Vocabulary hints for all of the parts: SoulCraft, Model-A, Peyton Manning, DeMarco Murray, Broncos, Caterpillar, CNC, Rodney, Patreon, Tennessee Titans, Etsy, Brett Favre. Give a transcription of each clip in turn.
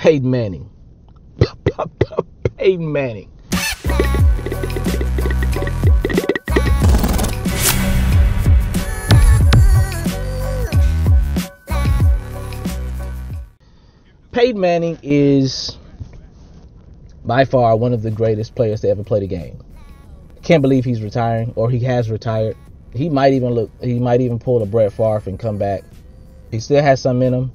Peyton Manning. Peyton Manning. Peyton Manning is by far one of the greatest players to ever play the game. Can't believe he's retiring, or he has retired. He might even pull a Brett Favre and come back. He still has some in him.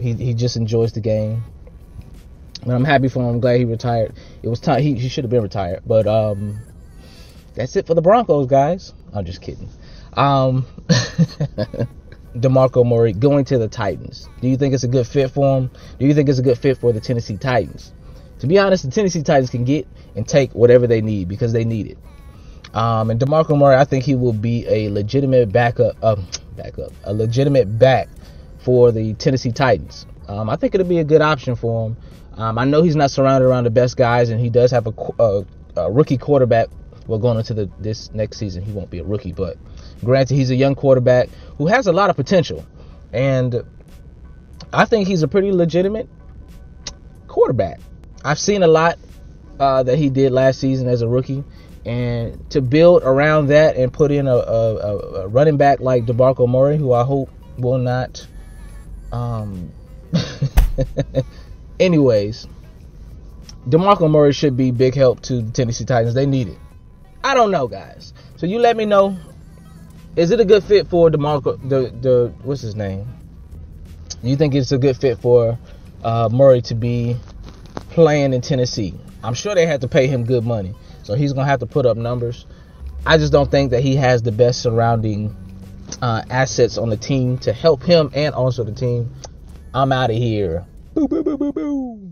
He just enjoys the game, and I'm happy for him. I'm glad he retired. It was time. He should have been retired, but that's it for the Broncos, guys. I'm just kidding. DeMarco Murray going to the Titans. Do you think it's a good fit for him? Do you think it's a good fit for the Tennessee Titans? To be honest, the Tennessee Titans can get and take whatever they need because they need it. And DeMarco Murray, I think he will be a legitimate back for the Tennessee Titans. I think it'll be a good option for him. I know he's not surrounded around the best guys, and he does have a rookie quarterback. Well, going into this next season, he won't be a rookie, but granted, he's a young quarterback who has a lot of potential, and I think he's a pretty legitimate quarterback. I've seen a lot that he did last season as a rookie, and to build around that and put in a running back like DeMarco Murray, who I hope will not. Anyways, DeMarco Murray should be big help to the Tennessee Titans. They need it. I don't know, guys. So you let me know. Is it a good fit for DeMarco? The what's his name? Do you think it's a good fit for Murray to be playing in Tennessee? I'm sure they had to pay him good money, so he's gonna have to put up numbers. I just don't think that he has the best surrounding assets on the team to help him and also the team. I'm out of here. Boo, boo, boo, boo, boo.